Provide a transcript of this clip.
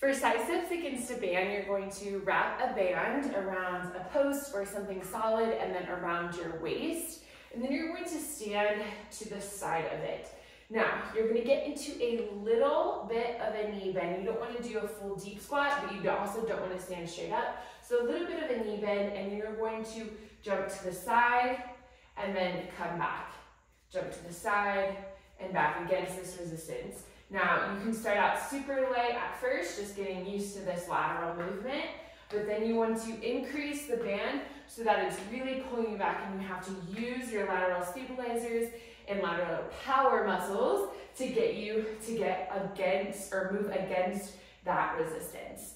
For side steps against a band, you're going to wrap a band around a post or something solid and then around your waist. And then you're going to stand to the side of it. Now, you're going to get into a little bit of a knee bend. You don't want to do a full deep squat, but you also don't want to stand straight up. So a little bit of a knee bend, and you're going to jump to the side and then come back. Jump to the side and back against this resistance. Now, you can start out super light at first, just getting used to this lateral movement, but then you want to increase the band so that it's really pulling you back, and you have to use your lateral stabilizers and lateral power muscles to get you to get against or move against that resistance.